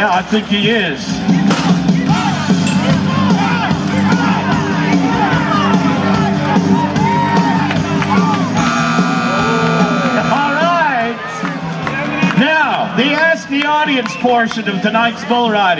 Yeah, I think he is. The audience portion of tonight's bull riding.